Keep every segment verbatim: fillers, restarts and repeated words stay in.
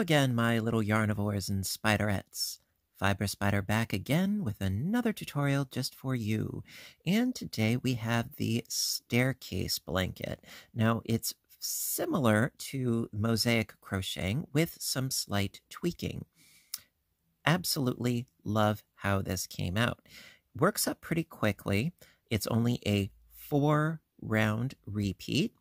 again, my little yarnivores and spiderettes. Fiber Spider back again with another tutorial just for you. And today we have the staircase blanket. Now, it's similar to mosaic crocheting with some slight tweaking. Absolutely love how this came out. Works up pretty quickly. It's only a four round repeat.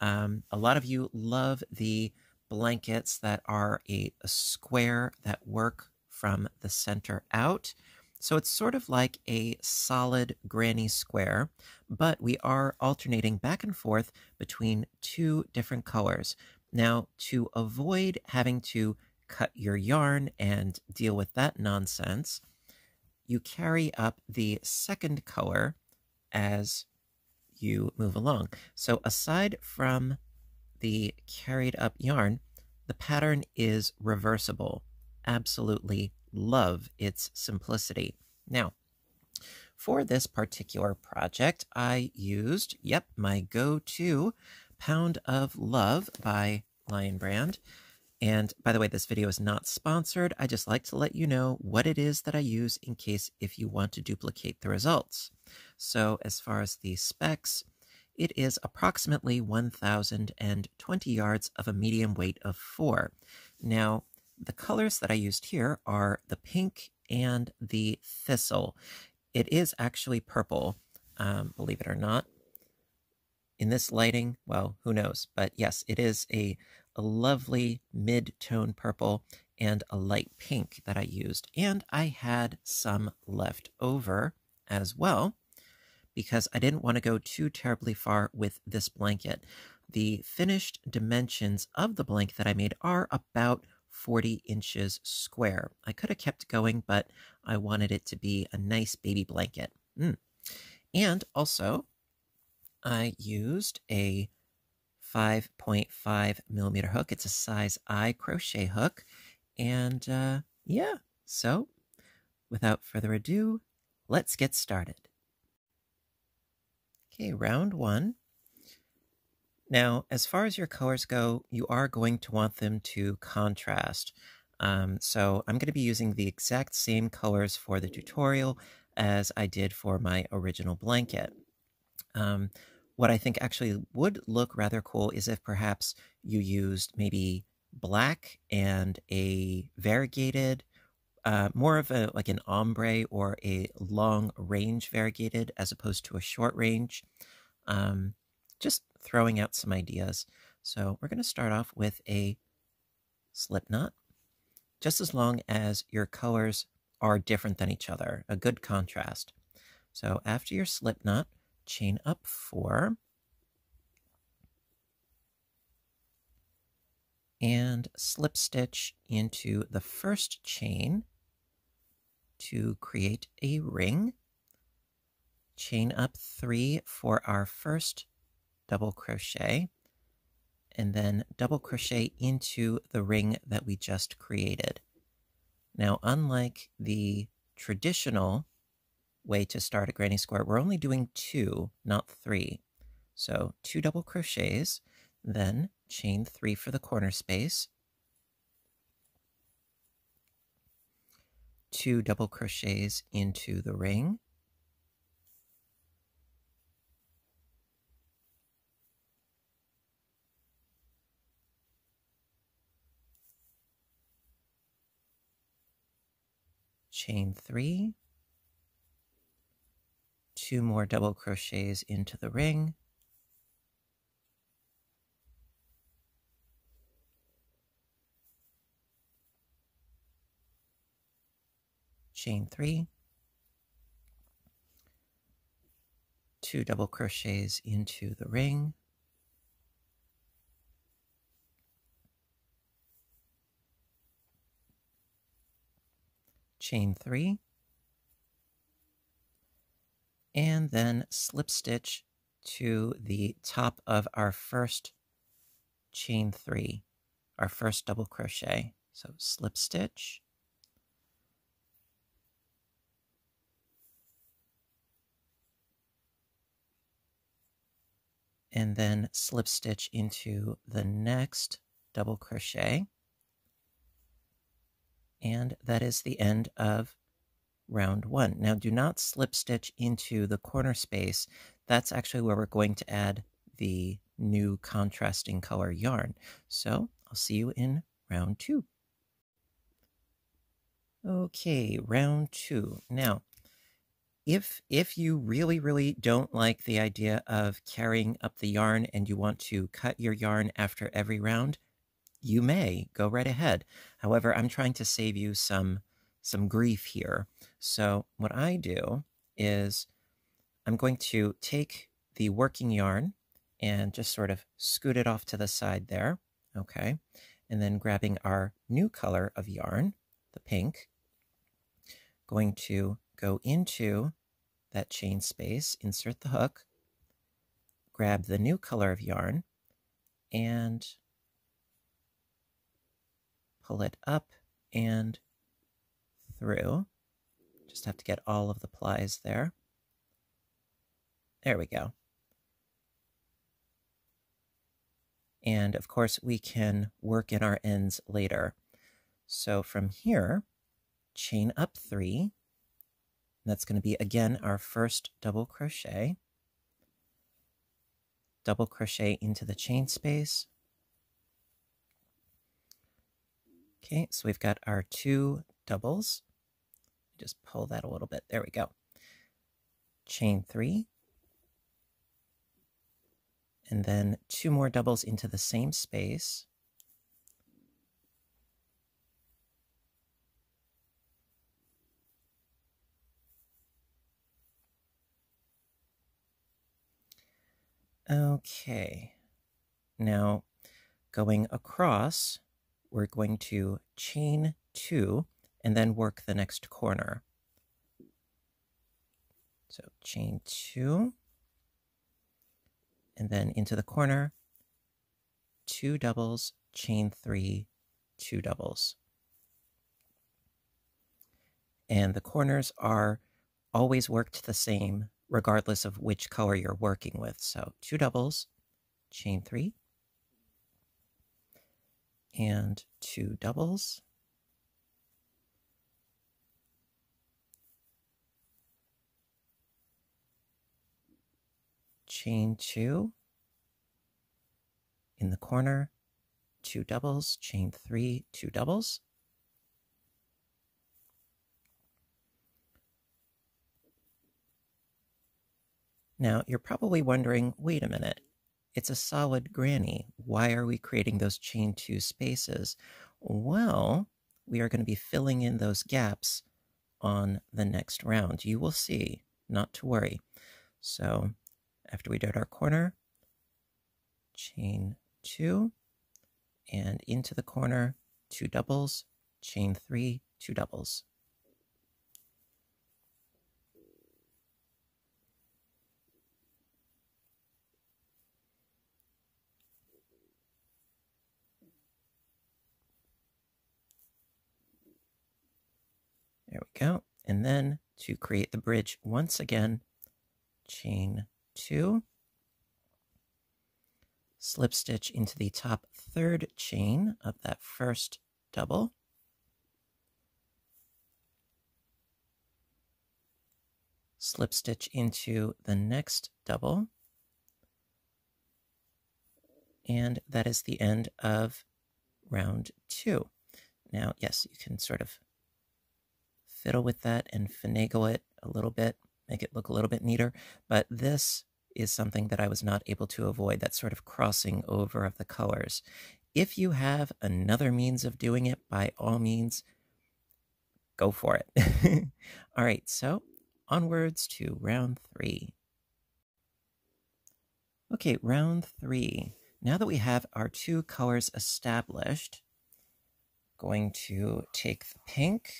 Um, a lot of you love the blankets that are a, a square that work from the center out. So it's sort of like a solid granny square, but we are alternating back and forth between two different colors. Now, to avoid having to cut your yarn and deal with that nonsense, you carry up the second color as you move along. So aside from the carried up yarn, the pattern is reversible. Absolutely love its simplicity. Now, for this particular project, I used, yep, my go-to Pound of Love by Lion Brand. And by the way, this video is not sponsored. I just like to let you know what it is that I use in case if you want to duplicate the results. So as far as the specs, it is approximately one thousand twenty yards of a medium weight of four. Now, the colors that I used here are the pink and the thistle. It is actually purple, um, believe it or not. In this lighting, well, who knows? But yes, it is a a lovely mid-tone purple and a light pink that I used. And I had some left over as well, because I didn't want to go too terribly far with this blanket. The finished dimensions of the blanket that I made are about forty inches square. I could have kept going, but I wanted it to be a nice baby blanket. Mm. And also, I used a five point five millimeter hook. It's a size I crochet hook. And uh, yeah, so without further ado, let's get started. Okay, round one. Now, as far as your colors go, you are going to want them to contrast. Um, so I'm going to be using the exact same colors for the tutorial as I did for my original blanket. Um, What I think actually would look rather cool is if perhaps you used maybe black and a variegated, uh, more of a like an ombre or a long range variegated as opposed to a short range. Um, just throwing out some ideas. So we're going to start off with a slip knot. Just as long as your colors are different than each other, a good contrast. So after your slip knot, chain up four and slip stitch into the first chain to create a ring. Chain up three for our first double crochet and then double crochet into the ring that we just created. Now, unlike the traditional way to start a granny square, we're only doing two, not three. So two double crochets, then chain three for the corner space, two double crochets into the ring, chain three, two more double crochets into the ring, chain three, two double crochets into the ring, chain three, and then slip stitch to the top of our first chain three, our first double crochet. So slip stitch, and then slip stitch into the next double crochet. And that is the end of round one. Now do not slip stitch into the corner space. That's actually where we're going to add the new contrasting color yarn. So I'll see you in round two. Okay, round two. Now, if, if you really, really don't like the idea of carrying up the yarn and you want to cut your yarn after every round, you may go right ahead. However, I'm trying to save you some, some grief here. So what I do is I'm going to take the working yarn and just sort of scoot it off to the side there, okay? And then grabbing our new color of yarn, the pink, going to go into that chain space, insert the hook, grab the new color of yarn, and pull it up and through. Just have to get all of the plies there. There we go. And of course, we can work in our ends later. So from here, chain up three. That's going to be, again, our first double crochet. Double crochet into the chain space. Okay, so we've got our two doubles. Just pull that a little bit. There we go. Chain three. And then two more doubles into the same space. Okay, now going across, we're going to chain two and then work the next corner. So chain two, and then into the corner, two doubles, chain three, two doubles. And the corners are always worked the same, regardless of which color you're working with. So two doubles, chain three, and two doubles, chain two, in the corner, two doubles, chain three, two doubles, Now, you're probably wondering, wait a minute, it's a solid granny. Why are we creating those chain two spaces? Well, we are going to be filling in those gaps on the next round. You will see, not to worry. So after we did our corner, chain two, and into the corner, two doubles, chain three, two doubles. There we go. And then to create the bridge once again, chain two, slip stitch into the top third chain of that first double. Slip stitch into the next double. And that is the end of round two. Now, yes, you can sort of fiddle with that and finagle it a little bit, make it look a little bit neater. But this is something that I was not able to avoid, that sort of crossing over of the colors. If you have another means of doing it, by all means, go for it. All right, so onwards to round three. Okay, round three. Now that we have our two colors established, going to take the pink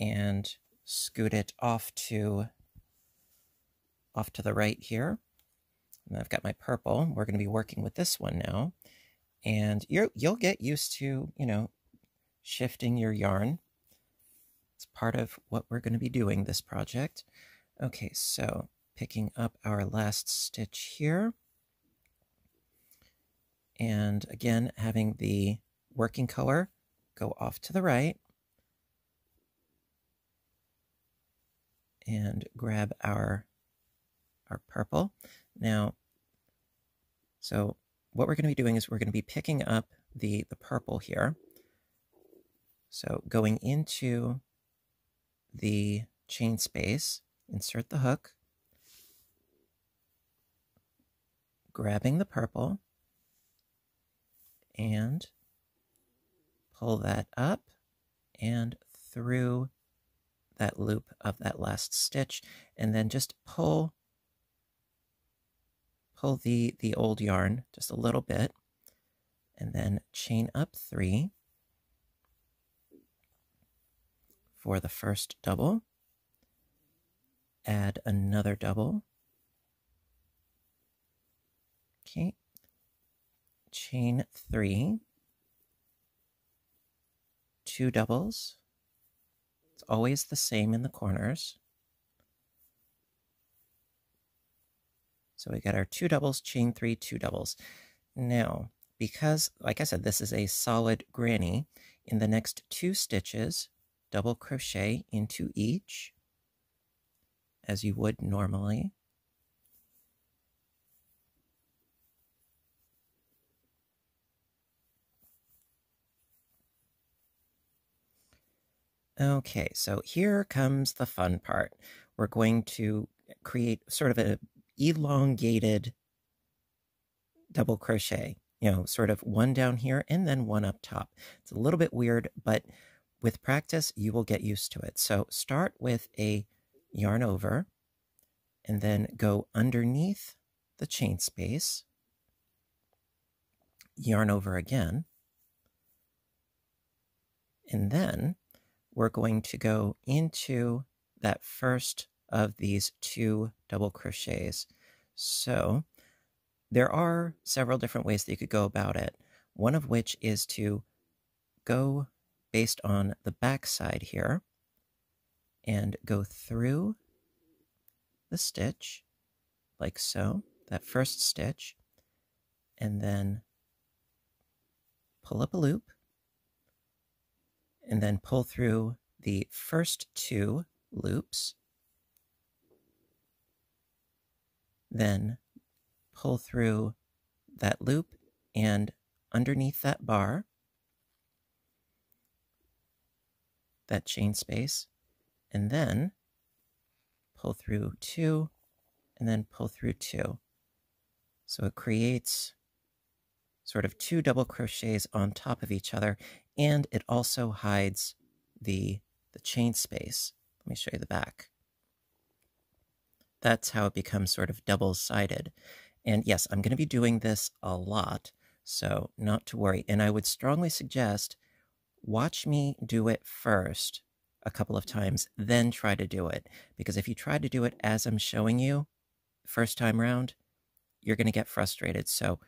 and scoot it off to, off to the right here. And I've got my purple. We're going to be working with this one now. And you're, you'll get used to, you know, shifting your yarn. It's part of what we're going to be doing this project. Okay, so picking up our last stitch here. And again, having the working color go off to the right. and grab our, our purple. Now, so what we're going to be doing is we're going to be picking up the, the purple here. So going into the chain space, insert the hook, grabbing the purple, and pull that up and through that loop of that last stitch, and then just pull pull the the old yarn just a little bit, and then chain up three for the first double, add another double, okay, chain three, two doubles, it's always the same in the corners. So we got our two doubles, chain three, two doubles. Now, because, like I said, this is a solid granny, in the next two stitches, double crochet into each, as you would normally. Okay, so here comes the fun part. We're going to create sort of an elongated double crochet, you know, sort of one down here and then one up top. It's a little bit weird, but with practice, you will get used to it. So start with a yarn over and then go underneath the chain space, yarn over again, and then we're going to go into that first of these two double crochets. So there are several different ways that you could go about it, one of which is to go based on the back side here and go through the stitch like so, that first stitch, and then pull up a loop, and then pull through the first two loops, then pull through that loop and underneath that bar, that chain space, and then pull through two, and then pull through two. So it creates sort of two double crochets on top of each other, and it also hides the, the chain space. Let me show you the back. That's how it becomes sort of double-sided. And yes, I'm going to be doing this a lot, so not to worry. And I would strongly suggest watch me do it first a couple of times, then try to do it. Because if you try to do it as I'm showing you first time round, you're going to get frustrated. So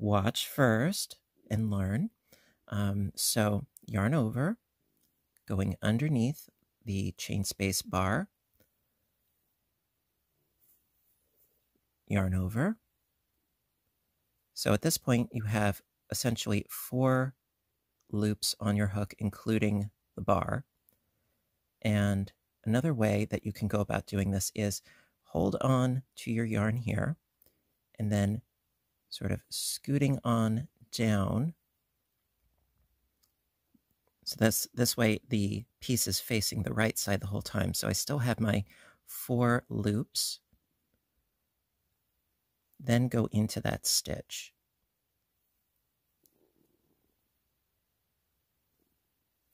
watch first and learn. Um, so yarn over, going underneath the chain space bar, yarn over. So at this point, you have essentially four loops on your hook, including the bar. And another way that you can go about doing this is hold on to your yarn here, and then sort of scooting on down. So this, this way the piece is facing the right side the whole time. So I still have my four loops, then go into that stitch.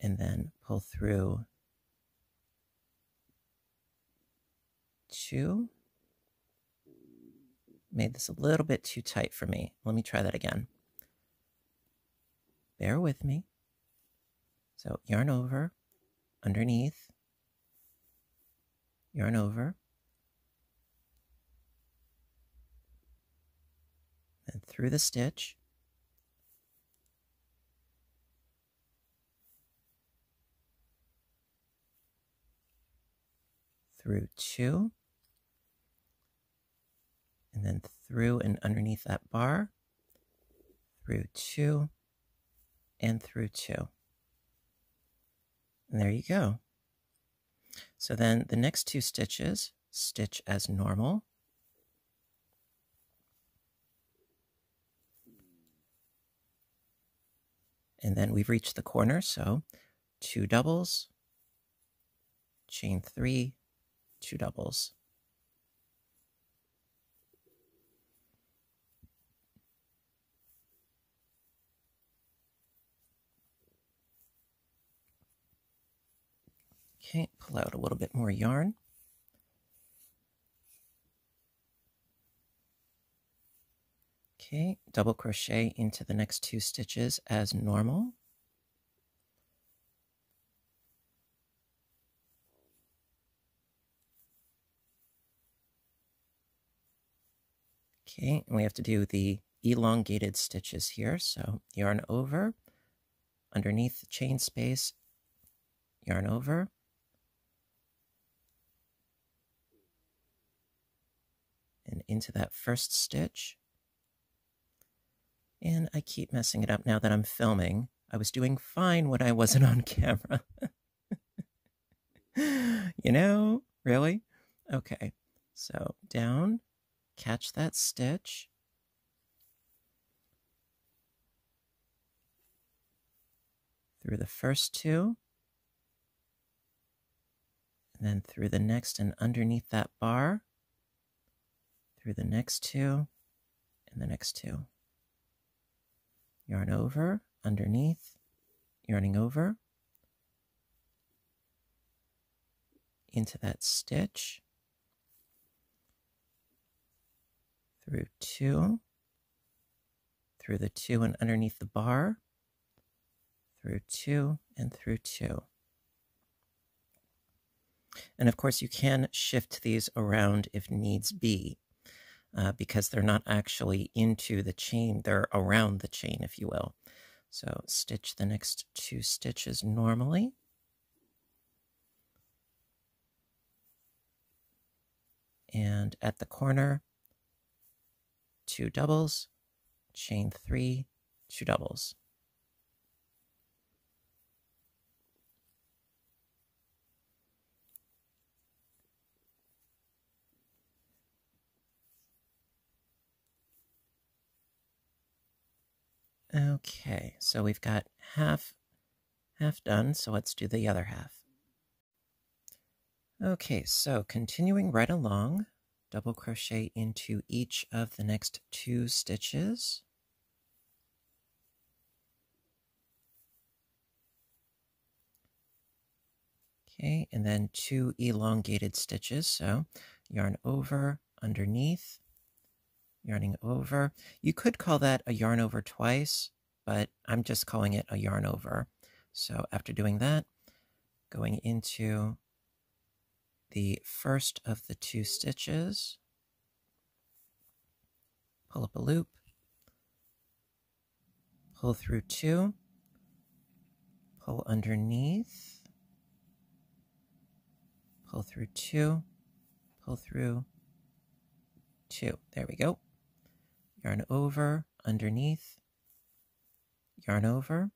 And then pull through two. Made this a little bit too tight for me. Let me try that again. Bear with me. So yarn over, underneath, yarn over, and through the stitch, through two, and then through and underneath that bar, through two, and through two. And there you go. So then the next two stitches, stitch as normal. And then we've reached the corner, so two doubles, chain three, two doubles. Okay, pull out a little bit more yarn. Okay, double crochet into the next two stitches as normal. Okay, and we have to do the elongated stitches here. So yarn over, underneath the chain space, yarn over. And into that first stitch. And I keep messing it up now that I'm filming. I was doing fine when I wasn't on camera. You know, really? Okay, so down, catch that stitch. Through the first two. And then through the next and underneath that bar. Through the next two and the next two. Yarn over, underneath, yarning over, into that stitch, through two, through the two and underneath the bar, through two and through two. And of course you can shift these around if needs be. Uh, because they're not actually into the chain, they're around the chain, if you will. So stitch the next two stitches normally. And at the corner, two doubles, chain three, two doubles. Okay, so we've got half, half done, so let's do the other half. Okay, so continuing right along, double crochet into each of the next two stitches. Okay, and then two elongated stitches, so yarn over, underneath, yarning over. You could call that a yarn over twice, but I'm just calling it a yarn over. So after doing that, going into the first of the two stitches, pull up a loop, pull through two, pull underneath, pull through two, pull through two. There we go. Yarn over, underneath, yarn over,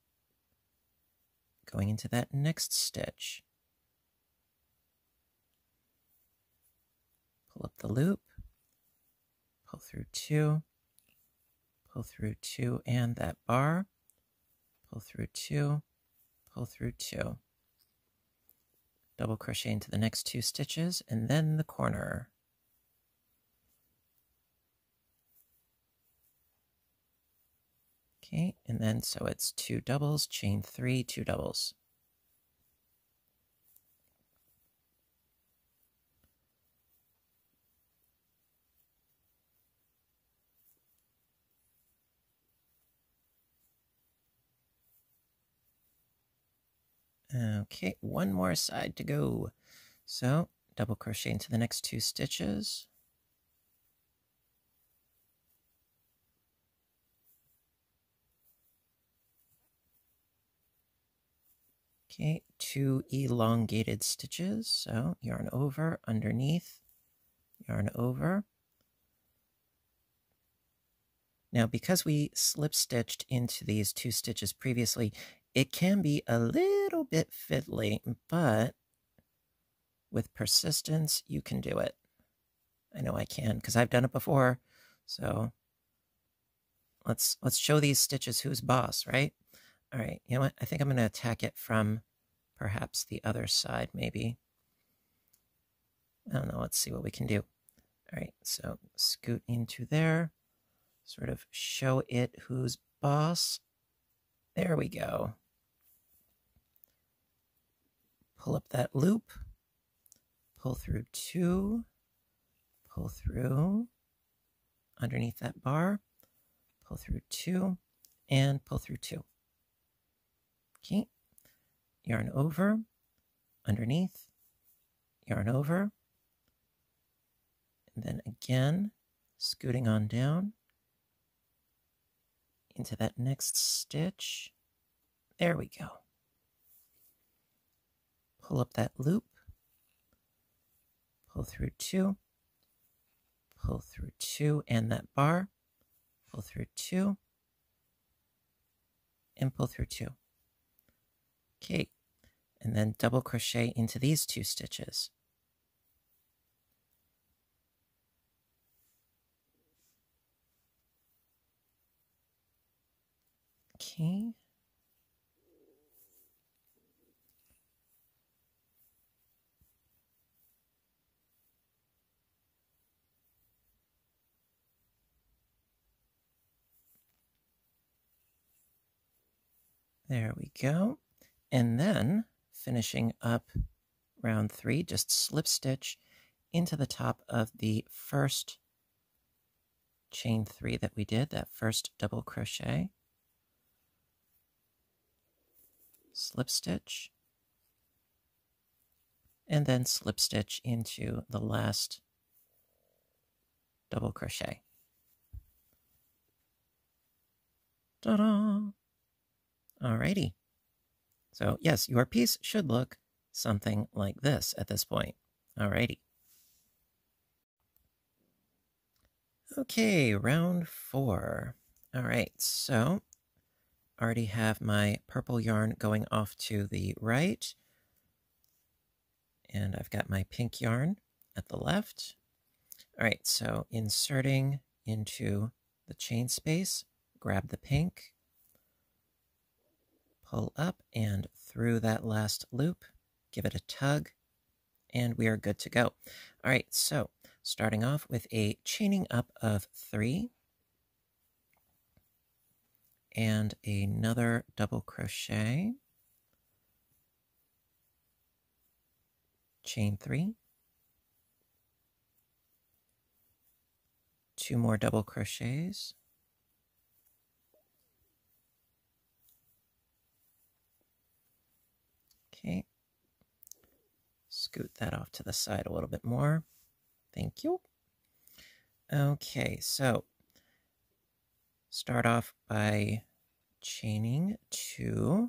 going into that next stitch. Pull up the loop, pull through two, pull through two and that bar, pull through two, pull through two. Double crochet into the next two stitches and then the corner. Okay, and then so it's two doubles, chain three, two doubles. Okay, one more side to go. So double crochet into the next two stitches. Okay, two elongated stitches, so yarn over, underneath, yarn over. Now, because we slip stitched into these two stitches previously, it can be a little bit fiddly, but with persistence, you can do it. I know I can because I've done it before. So let's let's show these stitches who's boss, right? All right, you know what? I think I'm going to attack it from perhaps the other side, maybe. I don't know. Let's see what we can do. All right, so scoot into there. Sort of show it who's boss. There we go. Pull up that loop. Pull through two. Pull through underneath that bar. Pull through two. And pull through two. Okay. Yarn over. Underneath. Yarn over. And then again, scooting on down into that next stitch. There we go. Pull up that loop, pull through two, pull through two and that bar, pull through two, and pull through two. Okay, and then double crochet into these two stitches. Okay. There we go. And then finishing up round three, just slip stitch into the top of the first chain three that we did, that first double crochet. Slip stitch, and then slip stitch into the last double crochet. Ta-da! Alrighty. So yes, your piece should look something like this at this point. Alrighty. Okay, round four. Alright, so already have my purple yarn going off to the right, and I've got my pink yarn at the left. All right, so inserting into the chain space, grab the pink, pull up and through that last loop, give it a tug, and we are good to go. All right, so starting off with a chaining up of three, and another double crochet, chain three, two more double crochets, okay, scoot that off to the side a little bit more, thank you. Okay, so start off by chaining two,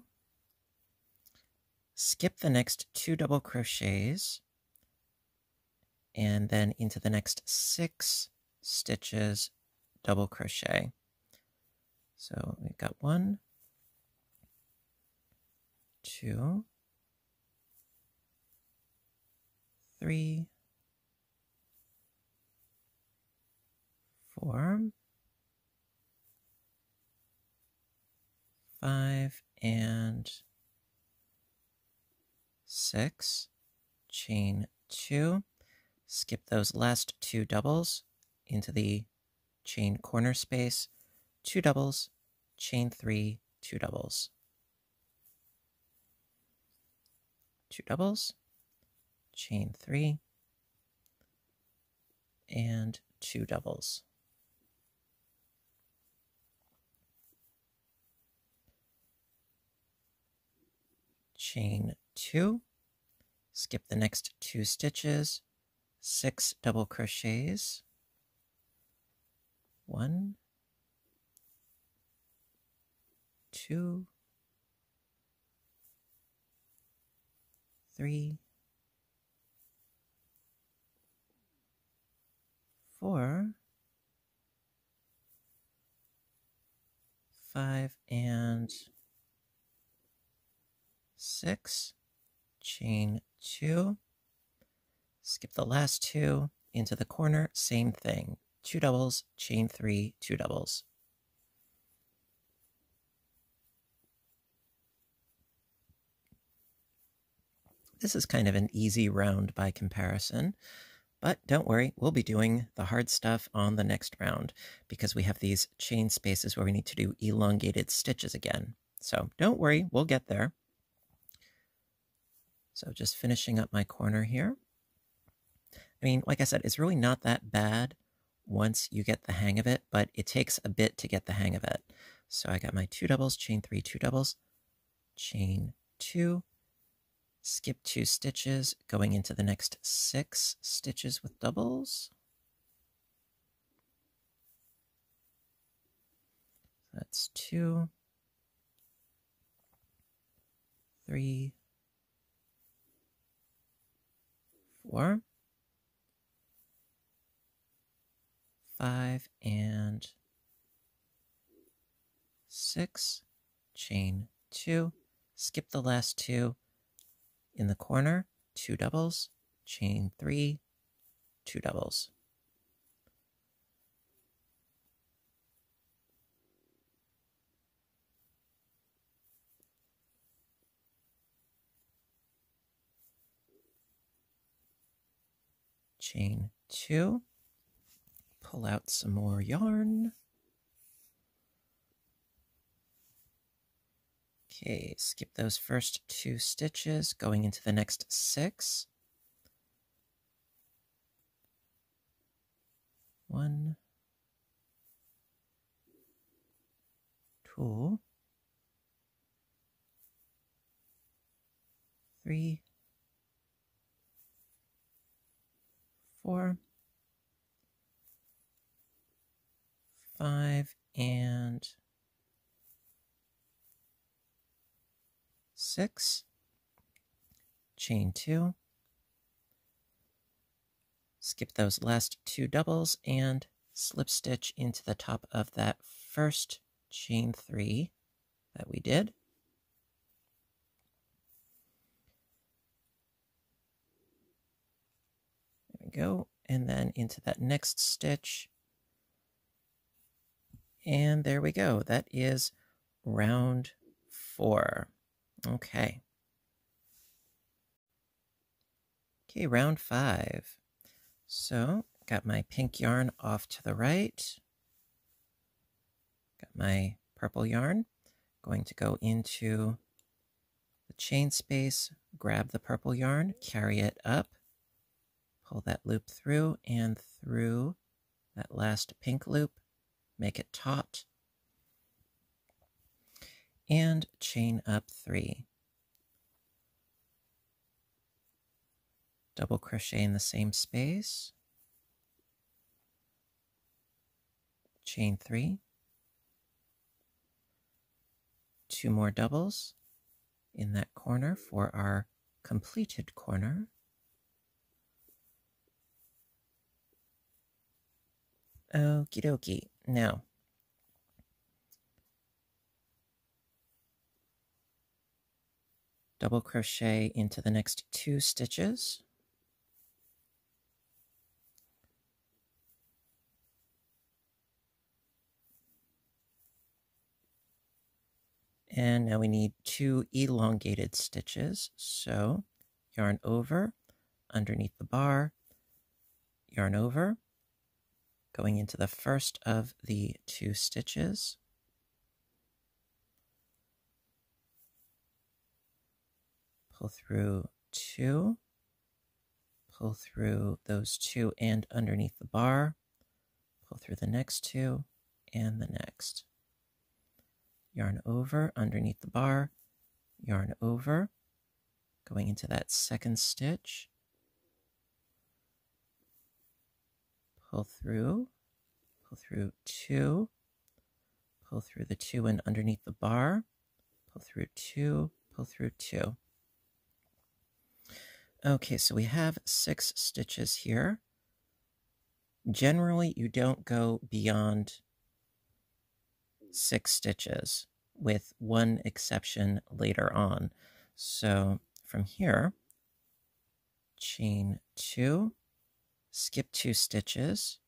skip the next two double crochets, and then into the next six stitches double crochet. So we've got one, two, three, four, five, and six, chain two, skip those last two doubles into the chain corner space, two doubles, chain three, two doubles, two doubles, chain three, and two doubles. Chain two, skip the next two stitches, six double crochets, one, two, three, four, five, and six, chain two, skip the last two into the corner, same thing, two doubles, chain three, two doubles. This is kind of an easy round by comparison, but don't worry, we'll be doing the hard stuff on the next round because we have these chain spaces where we need to do elongated stitches again. So don't worry, we'll get there. So just finishing up my corner here. I mean, like I said, it's really not that bad once you get the hang of it, but it takes a bit to get the hang of it. So I got my two doubles, chain three, two doubles, chain two, skip two stitches, going into the next six stitches with doubles. That's two, three, four, five, and six, chain two, skip the last two in the corner, two doubles, chain three, two doubles. Chain two, pull out some more yarn. Okay, skip those first two stitches, going into the next six. One, two, three, four, five, and six, chain two, skip those last two doubles and slip stitch into the top of that first chain three that we did. There we go. And then into that next stitch. And there we go. That is round four. Okay. Okay, round five. So, got my pink yarn off to the right. Got my purple yarn. Going to go into the chain space, grab the purple yarn, carry it up, pull that loop through and through that last pink loop, make it taut, and chain up three. Double crochet in the same space, chain three, two more doubles in that corner for our completed corner, okie dokie. Now, double crochet into the next two stitches. And now we need two elongated stitches. So yarn over, underneath the bar, yarn over, going into the first of the two stitches. Pull through two, pull through those two and underneath the bar, pull through the next two and the next. Yarn over, underneath the bar, yarn over, going into that second stitch, pull through, pull through two, pull through the two and underneath the bar, pull through two, pull through two. Okay, so we have six stitches here. Generally, you don't go beyond six stitches, with one exception later on. So from here, chain two, skip two stitches,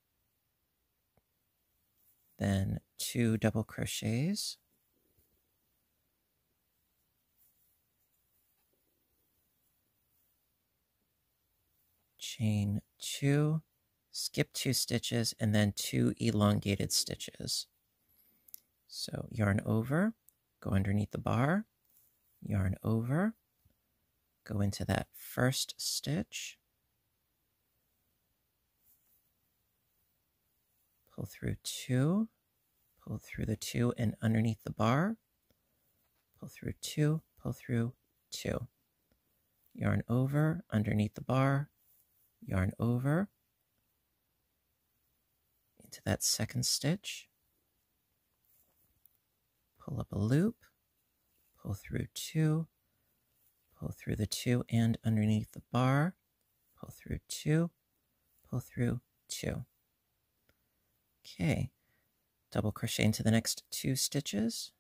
then two double crochets, chain two, skip two stitches, and then two elongated stitches. So yarn over, go underneath the bar, yarn over, go into that first stitch, pull through two, pull through the two and underneath the bar, pull through two, pull through two, yarn over, underneath the bar, yarn over, into that second stitch, pull up a loop, pull through two, pull through the two and underneath the bar, pull through two, pull through two. Okay, double crochet into the next two stitches,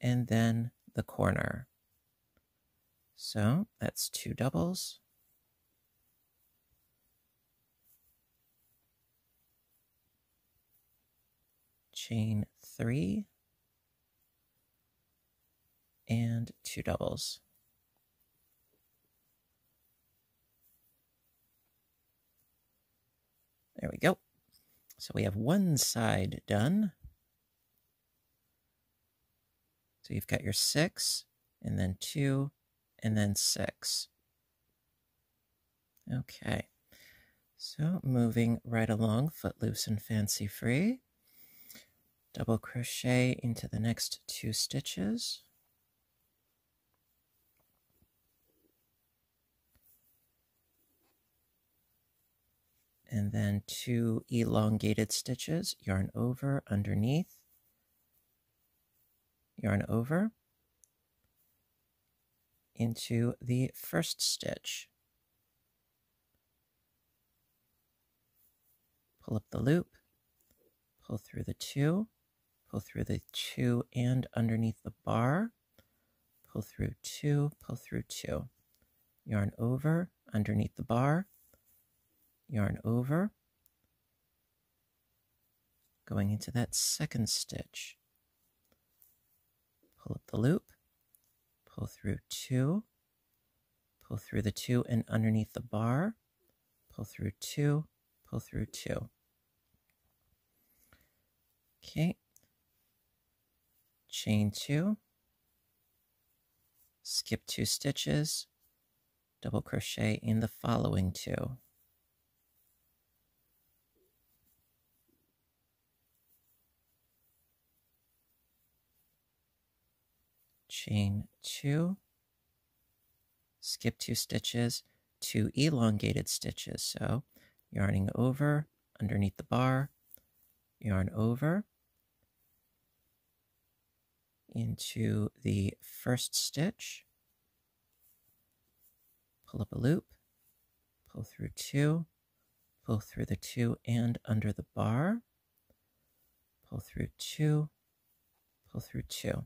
and then the corner. So that's two doubles. Chain three and two doubles. There we go. So we have one side done. So you've got your six and then two and then six. Okay. So moving right along, footloose and fancy free. Double crochet into the next two stitches, and then two elongated stitches, yarn over, underneath, yarn over, into the first stitch, pull up the loop, pull through the two, pull through the two and underneath the bar, pull through two, pull through two, yarn over, underneath the bar, yarn over, going into that second stitch, pull up the loop, pull through two, pull through the two and underneath the bar, pull through two, pull through two. Okay. Chain two, skip two stitches, double crochet in the following two. Chain two, skip two stitches, two elongated stitches. So yarning over, underneath the bar, yarn over, into the first stitch, pull up a loop, pull through two, pull through the two and under the bar, pull through two, pull through two,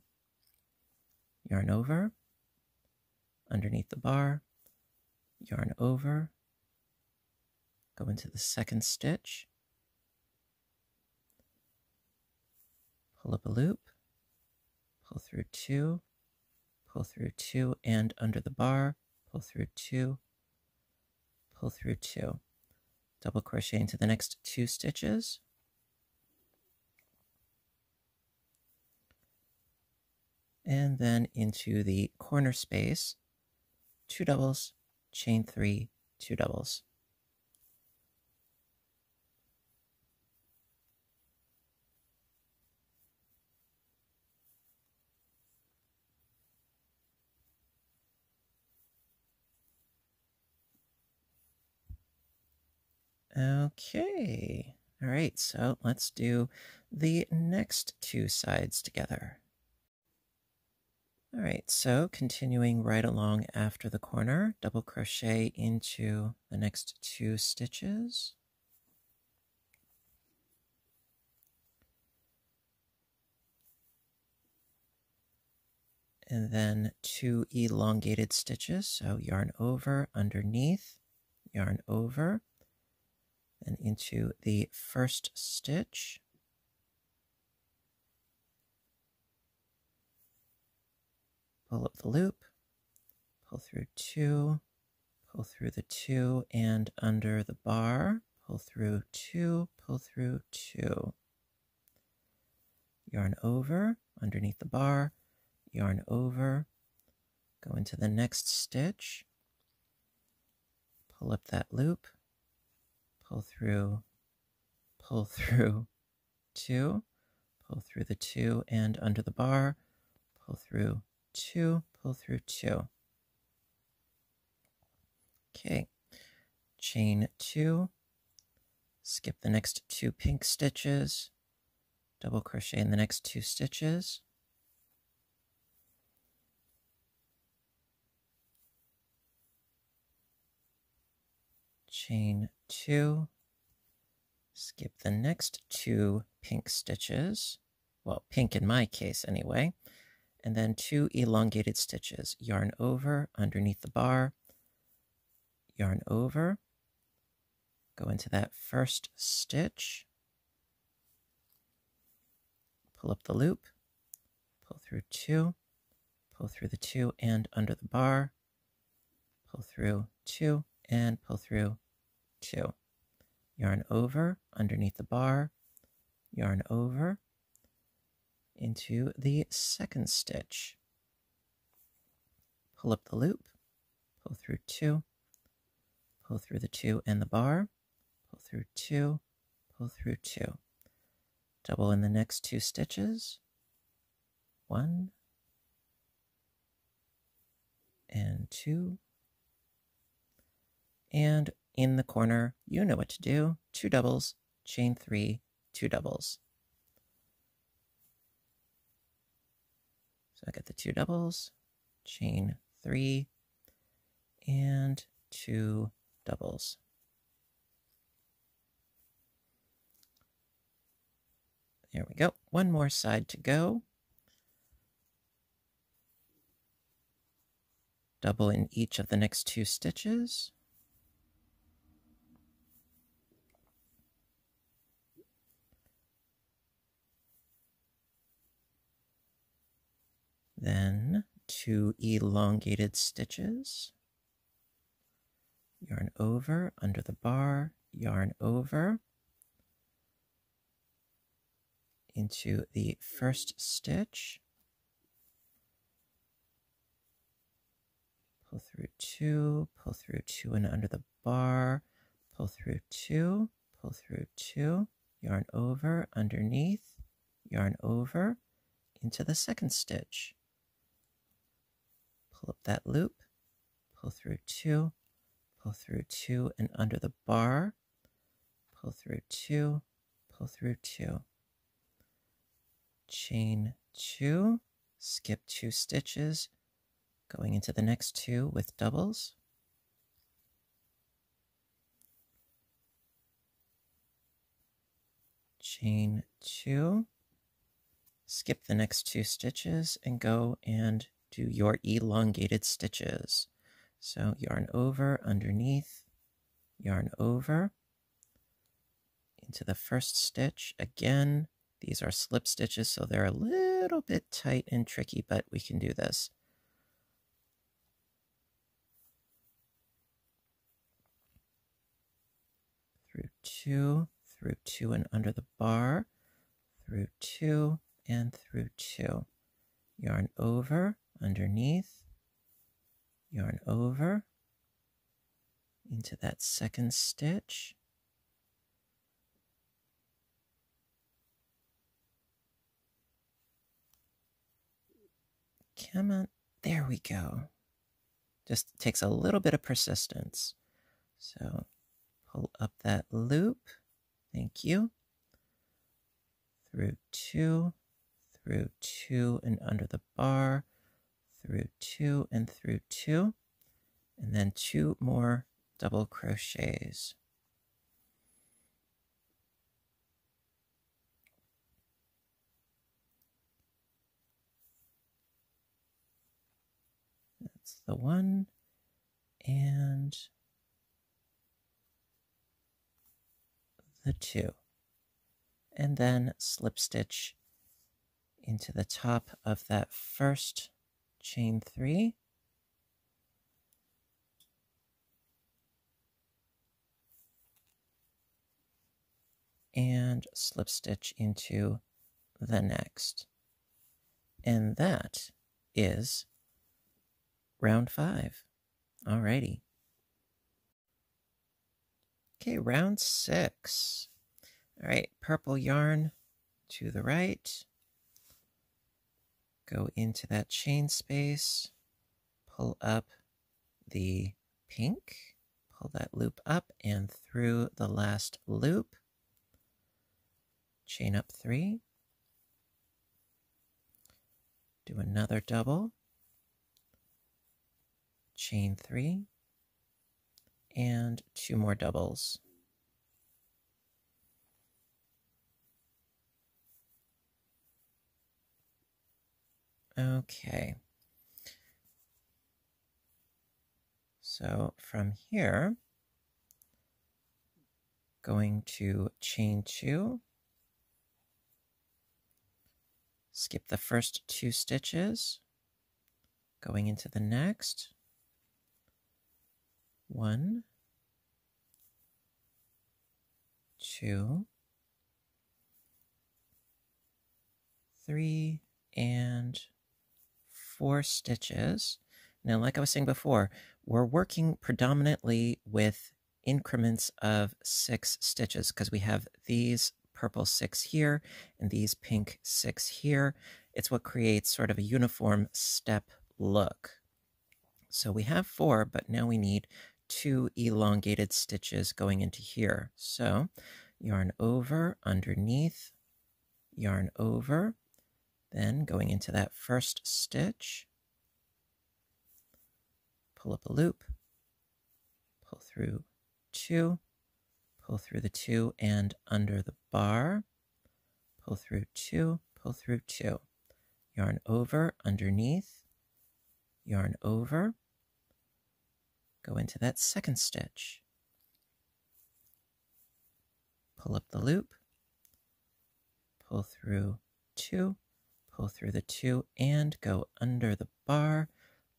yarn over, underneath the bar, yarn over, go into the second stitch, pull up a loop, pull through two, pull through two and under the bar, pull through two, pull through two. Double crochet into the next two stitches, and then into the corner space, two doubles, chain three, two doubles. Okay, all right, so let's do the next two sides together. All right, so continuing right along after the corner, double crochet into the next two stitches, and then two elongated stitches. So yarn over, underneath, yarn over, and into the first stitch. Pull up the loop, pull through two, pull through the two, and under the bar, pull through two, pull through two. Yarn over, underneath the bar, yarn over, go into the next stitch, pull up that loop, pull through, pull through two, pull through the two, and under the bar, pull through two, pull through two. Okay, chain two, skip the next two pink stitches, double crochet in the next two stitches, chain two, skip the next two pink stitches, well, pink in my case anyway, and then two elongated stitches, yarn over, underneath the bar, yarn over, go into that first stitch, pull up the loop, pull through two, pull through the two, and under the bar, pull through two, and pull through two. Yarn over, underneath the bar, yarn over, into the second stitch. Pull up the loop, pull through two, pull through the two and the bar, pull through two, pull through two. Double in the next two stitches, one and two. And in the corner, you know what to do, two doubles, chain three, two doubles. So I got the two doubles, chain three, and two doubles. There we go, one more side to go. Double in each of the next two stitches. Then two elongated stitches, yarn over, under the bar, yarn over, into the first stitch, pull through two, pull through two and under the bar, pull through two, pull through two, yarn over, underneath, yarn over, into the second stitch. Pull up that loop, pull through two, pull through two and under the bar, pull through two, pull through two. Chain two, skip two stitches, going into the next two with doubles. Chain two, skip the next two stitches and go and do your elongated stitches. So yarn over, underneath, yarn over, into the first stitch. Again, these are slip stitches, so they're a little bit tight and tricky, but we can do this. Through two, through two and under the bar, through two and through two. Yarn over, underneath, yarn over, into that second stitch, come on, there we go, just takes a little bit of persistence, so pull up that loop, thank you, through two, through two and under the bar, through two and through two, and then two more double crochets. the one, and the two, and then slip stitch into the top of that first chain three, and slip stitch into the next. And that is round five. Alrighty. Okay, round six. All right, purple yarn to the right. Go into that chain space, pull up the pink, pull that loop up and through the last loop. Chain up three. Do another double. Chain three. And two more doubles. Okay. So from here, going to chain two, skip the first two stitches, going into the next, one, two, three, and four stitches. Now, like I was saying before, we're working predominantly with increments of six stitches because we have these purple six here and these pink six here. It's what creates sort of a uniform step look. So we have four, but now we need two elongated stitches going into here. So yarn over, underneath, yarn over, then going into that first stitch, pull up a loop, pull through two, pull through the two and under the bar, pull through two, pull through two, yarn over, underneath, yarn over, go into that second stitch, pull up the loop, pull through two, pull through the two and go under the bar,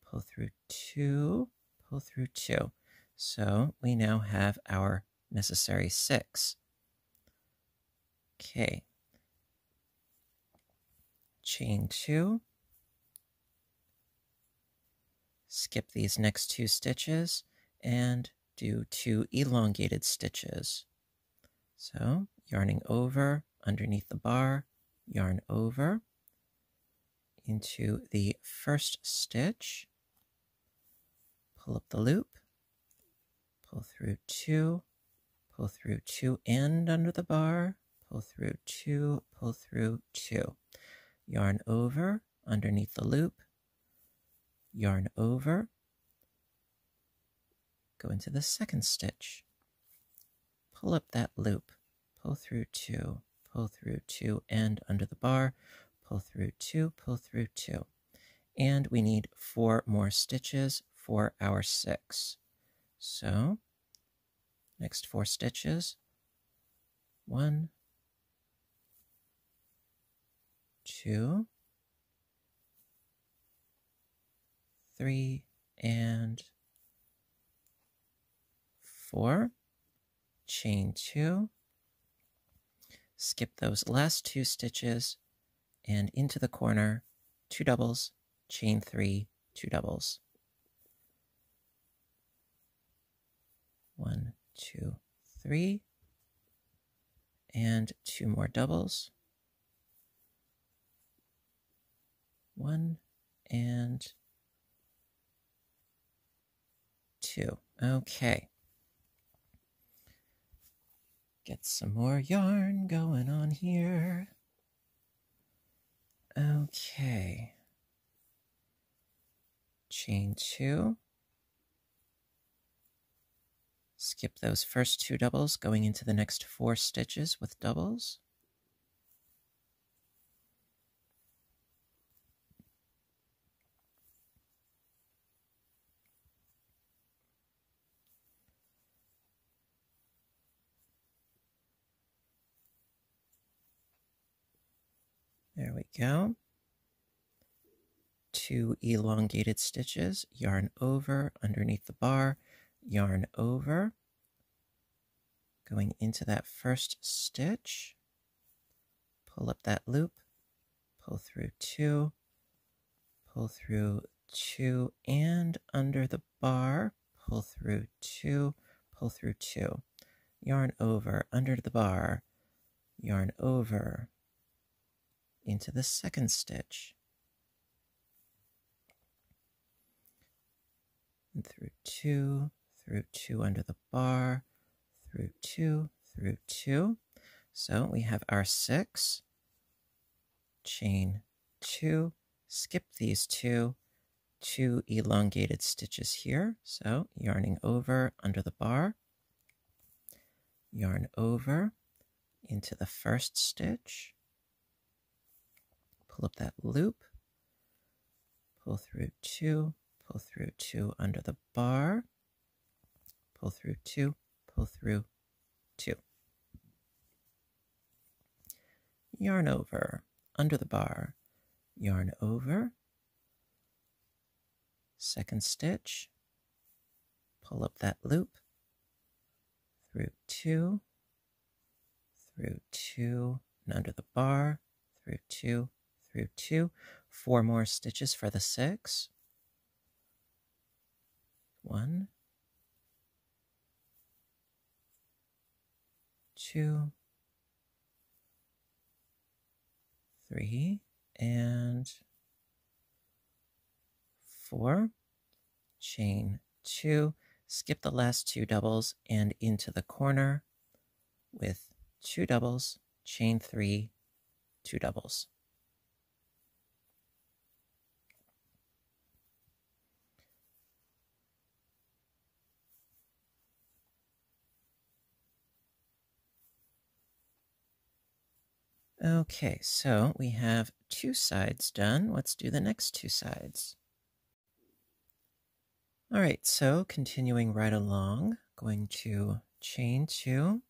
pull through two, pull through two. So we now have our necessary six. Okay. Chain two. Skip these next two stitches and do two elongated stitches. So yarning over, underneath the bar, yarn over, into the first stitch, pull up the loop, pull through two, pull through two and under the bar, pull through two, pull through two, yarn over, underneath the loop, yarn over, go into the second stitch, pull up that loop, pull through two, pull through two and under the bar, pull through two, pull through two. And we need four more stitches for our six. So, next four stitches, one, two, three, and four. Chain two, skip those last two stitches, and into the corner, two doubles, chain three, two doubles. One, two, three, and two more doubles. One and two. Okay. Get some more yarn going on here. Okay, chain two, skip those first two doubles, going into the next four stitches with doubles, There we go. Two elongated stitches, yarn over, underneath the bar, yarn over, going into that first stitch, pull up that loop, pull through two, pull through two, and under the bar, pull through two, pull through two, yarn over, under the bar, yarn over, into the second stitch, and through two, through two under the bar, through two, through two. So we have our six, chain two, skip these two, two elongated stitches here. So yarning over, under the bar, yarn over, into the first stitch, pull up that loop, pull through two, pull through two under the bar, pull through two, pull through two. Yarn over, under the bar, yarn over, second stitch, pull up that loop, through two, through two, and under the bar, through two, through two. Four more stitches for the six. One, two, three, and four, chain two, skip the last two doubles and into the corner with two doubles, chain three, two doubles. Okay, so we have two sides done. Let's do the next two sides. All right, so continuing right along, going to chain two,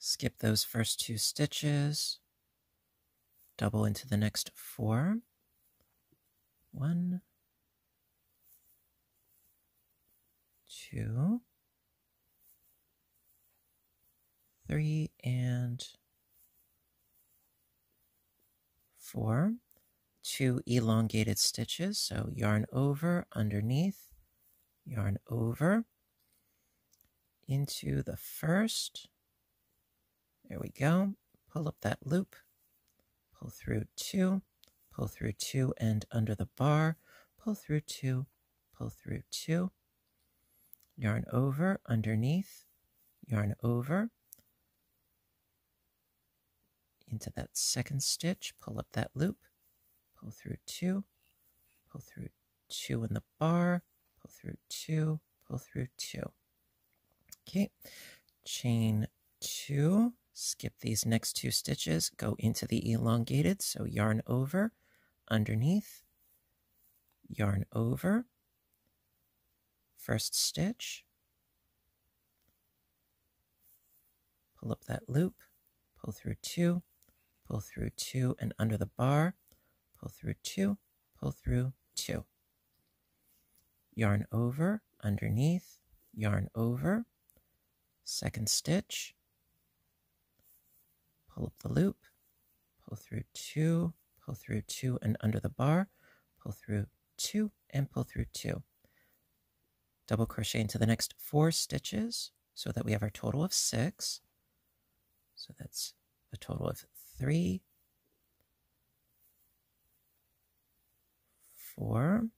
skip those first two stitches, double into the next four. One, two, three, and four, two elongated stitches, so yarn over, underneath, yarn over, into the first, there we go, pull up that loop, pull through two, pull through two, and under the bar, pull through two, pull through two, yarn over, underneath, yarn over, into that second stitch, pull up that loop, pull through two, pull through two in the bar, pull through two, pull through two. Okay, chain two, skip these next two stitches, go into the elongated, so yarn over, underneath, yarn over, first stitch, pull up that loop, pull through two, pull through two, and under the bar, pull through two, pull through two. Yarn over, underneath, yarn over, second stitch, pull up the loop, pull through two, pull through two, and under the bar, pull through two, and pull through two. Double crochet into the next four stitches so that we have our total of six. So that's a total of three, four,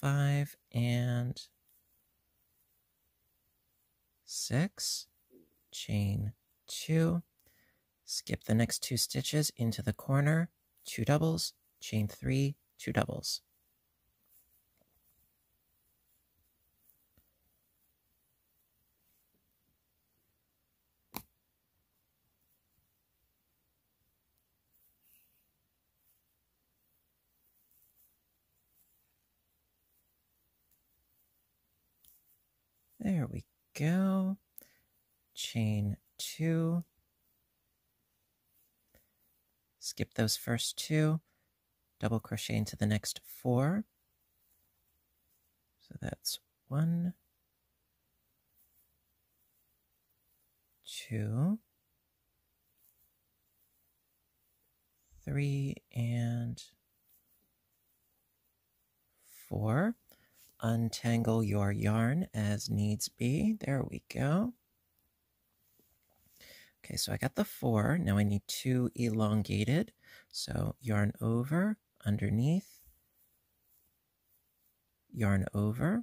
five, and six, chain two, skip the next two stitches into the corner, two doubles, chain three, two doubles. There we go. chain two, skip those first two, double crochet into the next four. So that's one, two, three, and four. Untangle your yarn as needs be. There we go. Okay, so I got the four. Now I need two elongated. So yarn over, underneath, yarn over,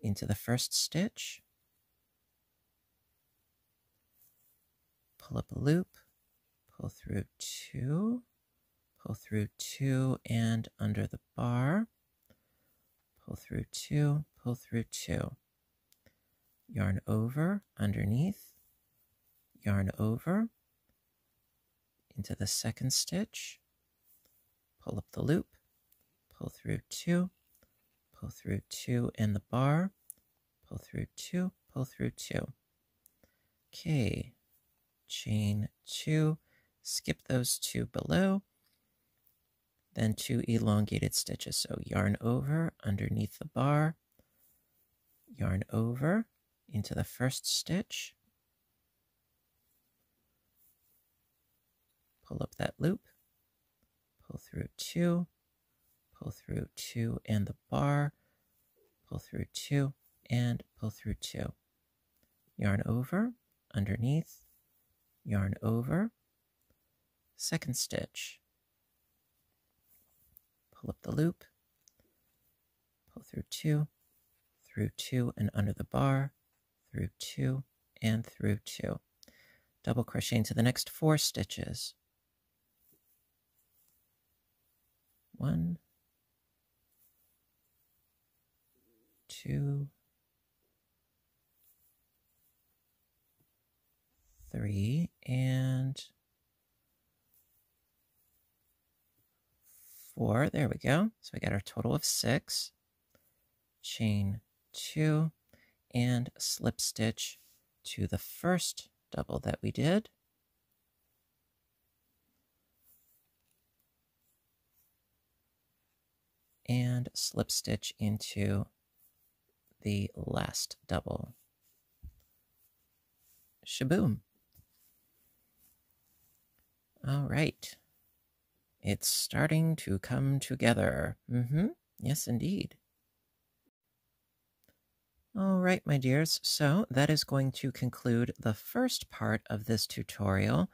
into the first stitch, pull up a loop, pull through two, pull through two, and under the bar, pull through two, pull through two, yarn over, underneath, yarn over, into the second stitch, pull up the loop, pull through two, pull through two and the bar, pull through two, pull through two. Okay, chain two, skip those two below, then two elongated stitches. So yarn over, underneath the bar, yarn over, into the first stitch, pull up that loop, pull through two, pull through two and the bar, pull through two and pull through two. Yarn over, underneath, yarn over, second stitch, pull up the loop, pull through two, through two and under the bar, through two and through two. Double crochet into the next four stitches. One, two, three, and four. There we go. So we got our total of six. Chain two and slip stitch to the first double that we did. And slip stitch into the last double. Shaboom. All right. It's starting to come together. Mm-hmm. Yes, indeed. All right, my dears. So that is going to conclude the first part of this tutorial.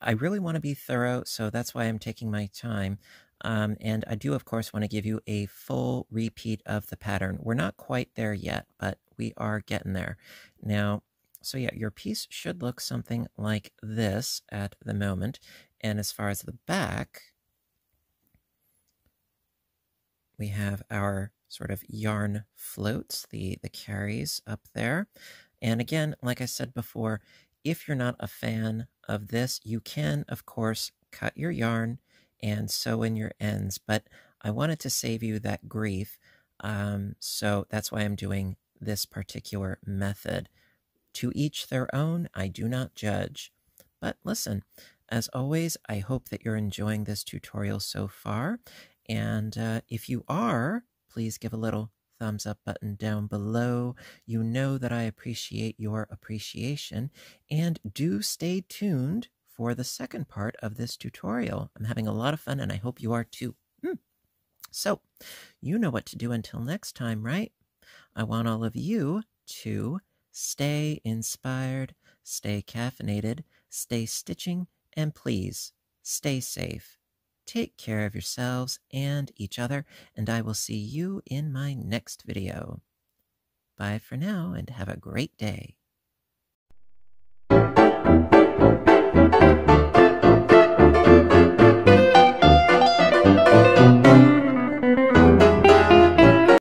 I really want to be thorough, so that's why I'm taking my time. Um, and I do, of course, want to give you a full repeat of the pattern. We're not quite there yet, but we are getting there. Now, so yeah, your piece should look something like this at the moment. And as far as the back, we have our sort of yarn floats, the, the carries up there. And again, like I said before, if you're not a fan of this, you can, of course, cut your yarn and sew in your ends, but I wanted to save you that grief, um, so that's why I'm doing this particular method. To each their own, I do not judge. But listen, as always, I hope that you're enjoying this tutorial so far, and uh, if you are, please give a little thumbs up button down below. You know that I appreciate your appreciation, and do stay tuned for the second part of this tutorial. I'm having a lot of fun and I hope you are too. Mm. So, you know what to do until next time, right? I want all of you to stay inspired, stay caffeinated, stay stitching, and please stay safe. Take care of yourselves and each other, and I will see you in my next video. Bye for now and have a great day.